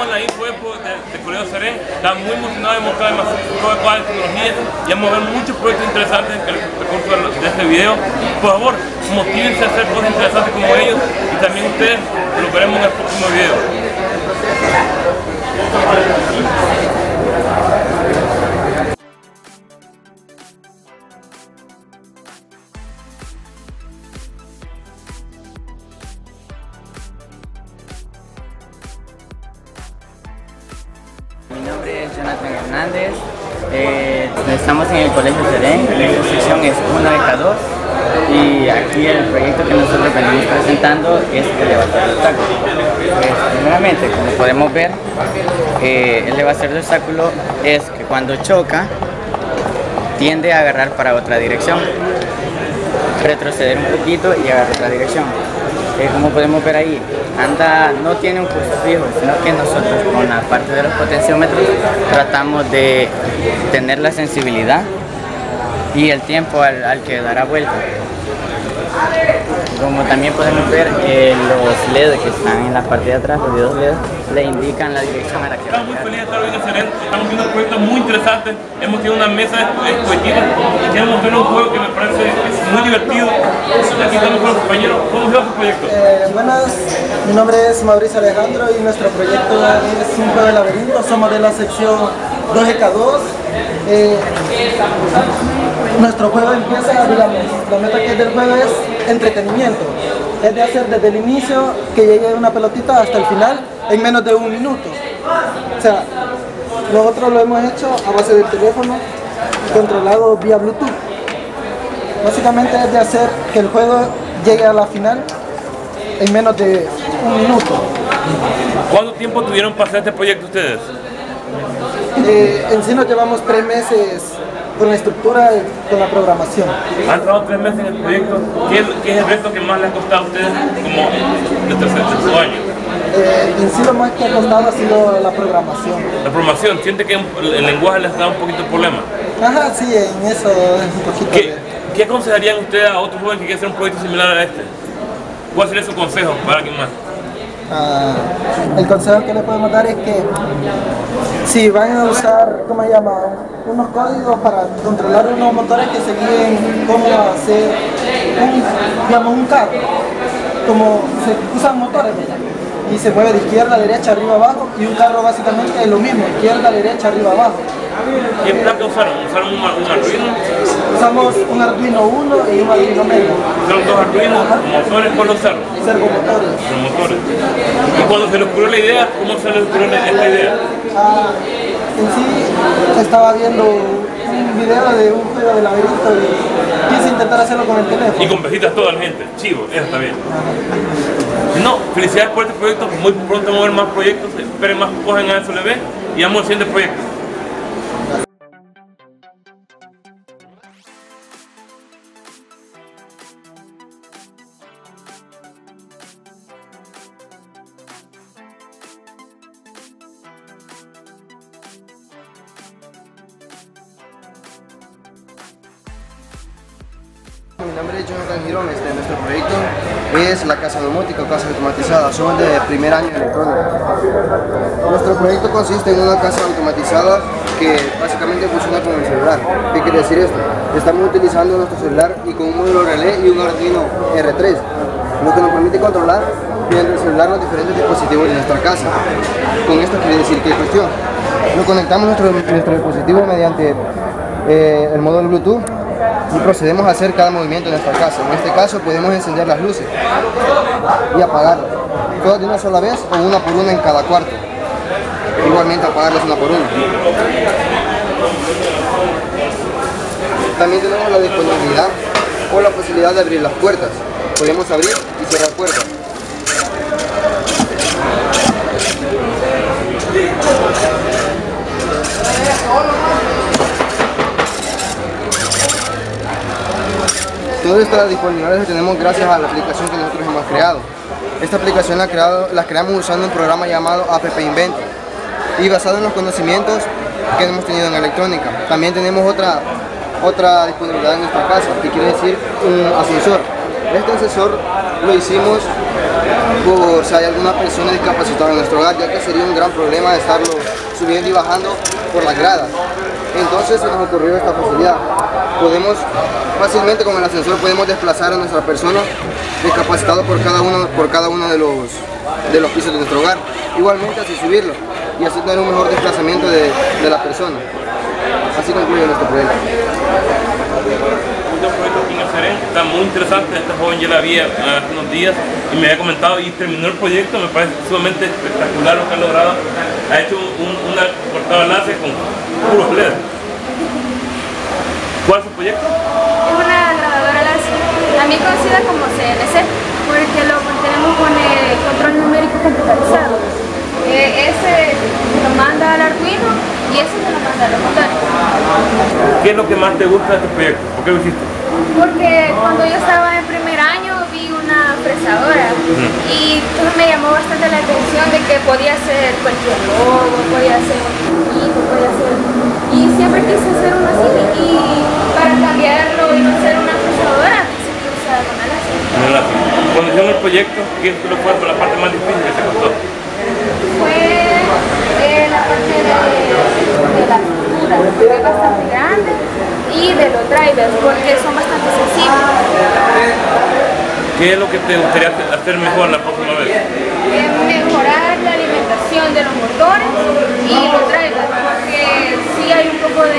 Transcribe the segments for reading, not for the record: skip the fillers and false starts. estamos en la Info de Colegio Cerén. Estamos muy emocionados de mostrar todas las tecnologías y vamos a ver muchos proyectos interesantes en el recurso de este video. Por favor, motívense a hacer cosas interesantes como ellos y también ustedes lo veremos en el próximo video. Mi nombre es Jonathan Hernández, estamos en el Colegio Cerén, la sección es 1-2 y aquí el proyecto que nosotros venimos presentando es el elevador de obstáculos. Primeramente, como podemos ver, el elevador de obstáculo es que cuando choca tiende a agarrar para otra dirección, retroceder un poquito y agarrar otra dirección. Como podemos ver ahí, anda, no tiene un curso fijo, sino que nosotros con la parte de los potenciómetros tratamos de tener la sensibilidad y el tiempo al que dará vuelta. Como también podemos ver, los LEDs que están en la parte de atrás, los dos LEDs, le indican la dirección a la que va. Estamos muy felices de estar hoy en Cerén, estamos viendo proyectos muy interesantes, hemos tenido una mesa expositiva y queremos ver un juego que me parece muy divertido. Aquí estamos con los compañeros, ¿cómo se va su proyecto? Buenas, mi nombre es Mauricio Alejandro y nuestro proyecto es un juego de laberinto, somos de la sección 2K2. Nuestro juego empieza, digamos, la meta que es del juego es entretenimiento, es de hacer desde el inicio que llegue una pelotita hasta el final en menos de un minuto. O sea, nosotros lo hemos hecho a base del teléfono controlado vía Bluetooth. Básicamente es de hacer que el juego llegue a la final en menos de un minuto. ¿Cuánto tiempo tuvieron para hacer este proyecto ustedes? En sí nos llevamos 3 meses con la estructura, con la programación. Han trabajado 3 meses en el proyecto. ¿Qué es el reto que más le ha costado a ustedes como de su año? En sí lo más que ha costado ha sido la programación. ¿La programación? ¿Siente que el lenguaje les da un poquito de problema? Ajá, sí, en eso es un poquito. ¿Qué aconsejarían ustedes a otro joven que quiera hacer un proyecto similar a este? ¿Cuál sería su consejo para alguien más? El consejo que le podemos dar es que si van a usar, ¿cómo se llama?, unos códigos para controlar unos motores, que se guíen cómo hacer un carro, como se usan motores, ¿verdad? Y se mueve de izquierda a derecha, arriba, abajo, y un carro básicamente es lo mismo, izquierda, derecha, arriba, abajo. ¿Qué placa usaron? ¿Usaron un Arduino? Usamos un Arduino 1 y un Arduino medio. ¿Usaron 2 Arduinos? ¿Motores? ¿Cuándo usaron? Servomotores. Servomotores. ¿Y cuando se les ocurrió la idea? ¿Cómo se les ocurrió esta idea? En sí, estaba viendo un video de un juego de laberinto y quise intentar hacerlo con el teléfono. Y con besitas toda la gente, chivo, eso está bien. No, felicidades por este proyecto, muy pronto vamos a ver más proyectos, esperen más cosas en ALSW y vamos al siguiente proyecto. Mi nombre es Jonathan Girón, nuestro proyecto es la casa domótica o casa automatizada, somos de primer año de electrónica. Nuestro proyecto consiste en una casa automatizada que básicamente funciona con el celular. ¿Qué quiere decir esto? Estamos utilizando nuestro celular y con un módulo relé y un Arduino R3, lo que nos permite controlar mediante el celular los diferentes dispositivos de nuestra casa. Con esto quiere decir que es cuestión. Nos conectamos nuestro dispositivo mediante el módulo Bluetooth y procedemos a hacer cada movimiento en nuestra casa. En este caso podemos encender las luces y apagarlas, todas de una sola vez o una por una en cada cuarto, igualmente apagarlas una por una. También tenemos la disponibilidad o la posibilidad de abrir las puertas, podemos abrir y cerrar puertas. Todas estas disponibilidades las tenemos gracias a la aplicación que nosotros hemos creado. Esta aplicación la creamos usando un programa llamado APP Inventor y basado en los conocimientos que hemos tenido en electrónica. También tenemos otra disponibilidad en nuestra casa, que quiere decir un ascensor. Este ascensor lo hicimos por si hay alguna persona discapacitada en nuestro hogar, ya que sería un gran problema estarlo subiendo y bajando por las gradas. Entonces se nos ocurrió esta facilidad. Podemos fácilmente con el ascensor podemos desplazar a nuestra persona discapacitada por cada uno de los pisos de nuestro hogar, igualmente así subirlo y así tener un mejor desplazamiento de la persona. Así concluye nuestro proyecto. Este proyecto aquí en el Cerén está muy interesante. Esta joven ya la vi hace unos días y me había comentado y terminó el proyecto. Me parece sumamente espectacular lo que ha logrado. Ha hecho una cortada láser con puros LED. ¿Cuál es su proyecto? Es una grabadora láser, también conocida como CNC, porque lo mantenemos con el control numérico computarizado. Ese lo manda al Arduino y ese se lo manda al computador. ¿Qué es lo que más te gusta de este proyecto? ¿Por qué lo hiciste? Porque cuando yo estaba en primer año vi una fresadora y me llamó bastante la atención de que podía hacer cualquier logo, podía hacer un poquito, podía hacer... Y siempre quise hacer uno así y para cambiarlo y no hacer una fresadora quise usar una láser. Cuando hicieron el proyecto, ¿qué es lo que fue la parte más difícil que te costó? La parte de la estructura, que es bastante grande, y de los drivers, porque son bastante sensibles. ¿Qué es lo que te gustaría hacer mejor la próxima vez? Mejorar la alimentación de los motores y los drivers, porque sí hay un poco de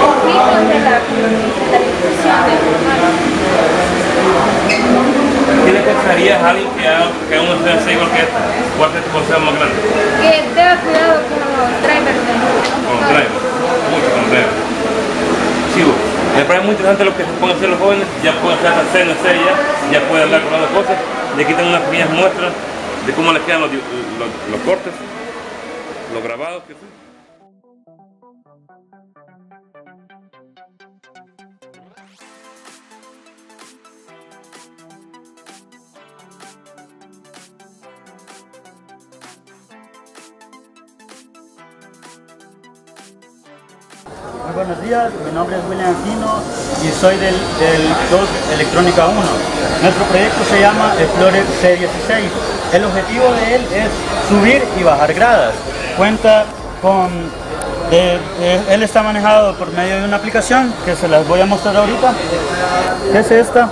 conflicto de la alimentación de los motores. ¿Qué le pensarías a alguien que aún esté así igual que esta? ¿Cuál es tu consejo más grande? Que tenga cuidado con los drivers. Con los drivers, mucho con los drivers. Sigo, me parece muy interesante lo que se pueden hacer los jóvenes, ya pueden hacer la CNC, ya pueden hablar con otras cosas. Y aquí tengo unas pequeñas muestras de cómo les quedan los cortes, los grabados, que sí. Muy buenos días, mi nombre es William Aquino y soy del 2 Electrónica 1. Nuestro proyecto se llama Explorer C16. El objetivo de él es subir y bajar gradas. Cuenta con... él está manejado por medio de una aplicación que se las voy a mostrar ahorita, que es esta.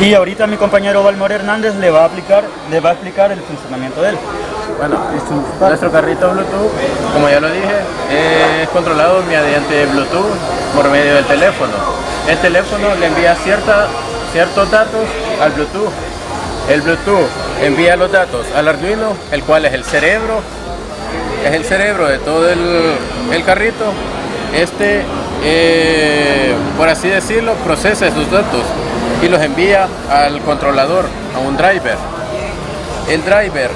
Y ahorita mi compañero Valmore Hernández le va a explicar el funcionamiento de él. Bueno, nuestro carrito Bluetooth, como ya lo dije, es controlado mediante Bluetooth por medio del teléfono. El teléfono le envía ciertos datos al Bluetooth. El Bluetooth envía los datos al Arduino, el cual es el cerebro de todo el carrito. Este, por así decirlo, procesa esos datos y los envía al controlador, a un driver. El driver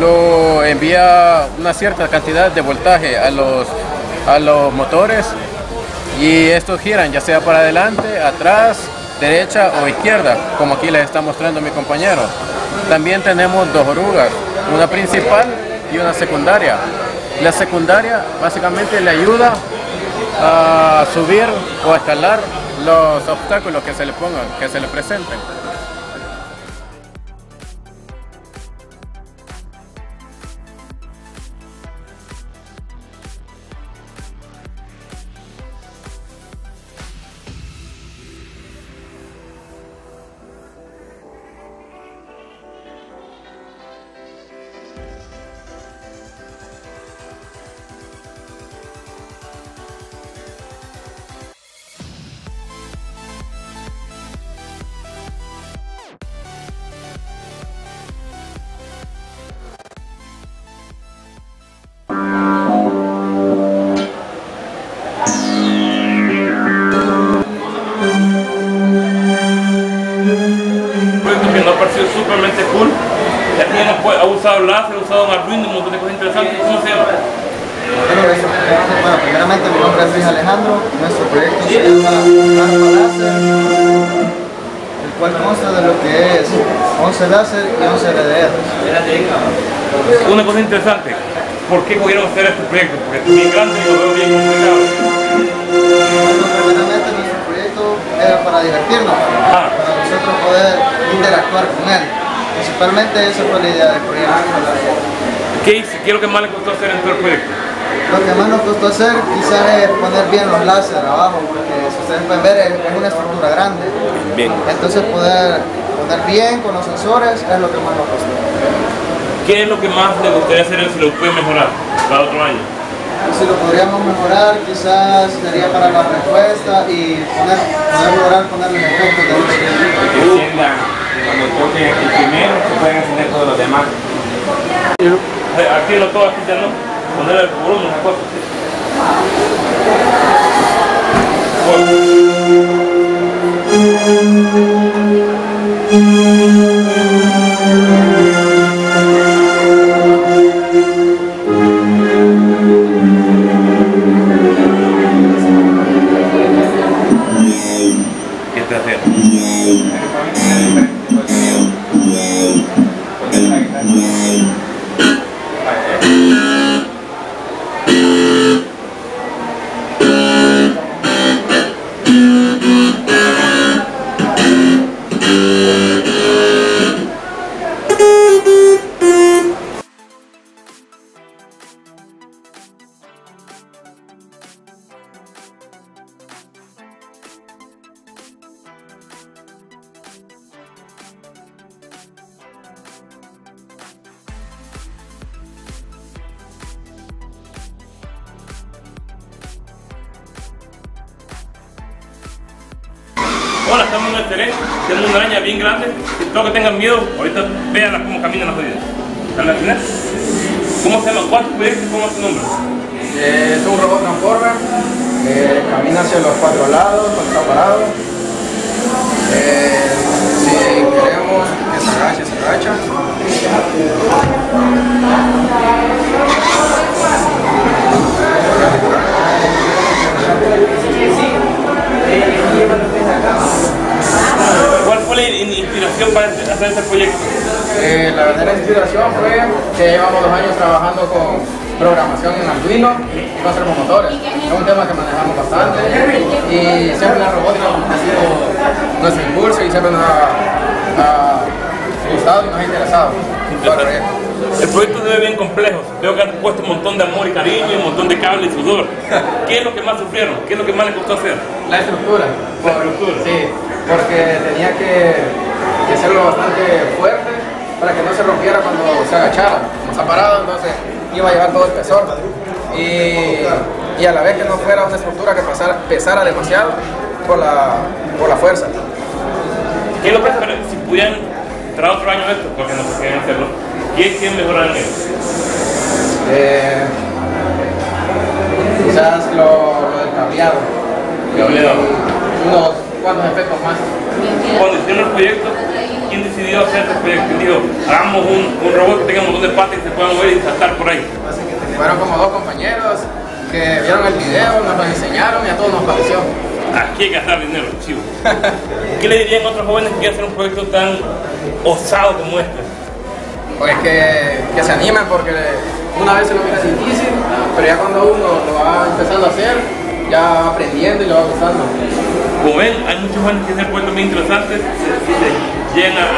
lo envía una cierta cantidad de voltaje a los motores y estos giran ya sea para adelante, atrás, derecha o izquierda, como aquí les está mostrando mi compañero. También tenemos dos orugas, una principal y una secundaria. La secundaria básicamente le ayuda a subir o a escalar los obstáculos que se le pongan, que se le presenten. Supermente cool. Ya tiene, ha usado láser, ha usado un Arduino, un montón de cosas interesantes. ¿Cómo se llama? Bueno, primeramente mi nombre es Luis Alejandro. Nuestro proyecto se llama Transpa Láser, el cual consta de lo que es 11 láser y 11 LDR. Una cosa interesante, ¿por qué pudieron hacer este proyecto? Porque es bien grande y lo veo bien complicado. Bueno, primeramente nuestro proyecto era para divertirnos, para nosotros poder interactuar con él. Principalmente esa fue la idea del proyecto. ¿Qué hice? ¿Qué es lo que más le costó hacer en todo el proyecto? Lo que más nos costó hacer quizás es poner bien los láser abajo, porque si ustedes pueden ver es una estructura grande. Bien. Entonces poder poner bien con los sensores es lo que más nos costó. ¿Qué es lo que más le gustaría hacer si lo puede mejorar para otro año? Si lo podríamos mejorar quizás sería para la respuesta y poder lograr poner los efectos de los que enciendan, cuando toque el primero se pueden encender todos los demás. Aquí lo toca, quítalo, poner el volumen, una cosa así. Hola, estamos en el Cerén, tenemos una araña bien grande, espero que tengan miedo, ahorita vean cómo caminan las jodidas. ¿Están las finas? ¿Cómo se llama? ¿Cuál proyecto? ¿Cómo es tu nombre? Es un robot transformer, camina hacia los cuatro lados, cuando está parado. Si queremos que se agache, se agacha. ¿Cuál fue la inspiración para hacer este proyecto? La verdadera inspiración fue que llevamos 2 años trabajando con programación en Arduino y con servomotores. Es un tema que manejamos bastante y siempre la robótica ha sido nuestro impulso y siempre nos ha gustado y nos ha interesado todo el proyecto. El proyecto se ve bien complejo, veo que han puesto un montón de amor y cariño, un montón de cable y sudor. ¿Qué es lo que más sufrieron? ¿Qué es lo que más les costó hacer? La estructura. La estructura. Sí, porque tenía que hacerlo bastante fuerte para que no se rompiera cuando se agachara. Como está parado, entonces iba a llevar todo el peso. Y a la vez que no fuera una estructura que pesara demasiado por la fuerza. ¿Qué es lo que esperan? Si pudieran traer otro año esto, porque no se quieren hacerlo. ¿Quién mejora el negocio? Quizás lo del cableado. Unos cuantos efectos más. Cuando hicieron el proyecto, ¿quién decidió hacer este proyecto? ¿Quién dijo, hagamos un robot que tenga un montón de patas y se pueda mover y saltar por ahí? Fueron como 2 compañeros que vieron el video, nos lo enseñaron y a todos nos pareció. Aquí hay que gastar dinero, chivo. ¿Qué le dirían a otros jóvenes que hacen un proyecto tan osado como este? Pues que se animen, porque una vez se lo mira difícil, pero ya cuando uno lo va empezando a hacer, ya va aprendiendo y lo va gustando. Como ven, hay muchos jóvenes que hacen proyectos muy interesantes, llegan a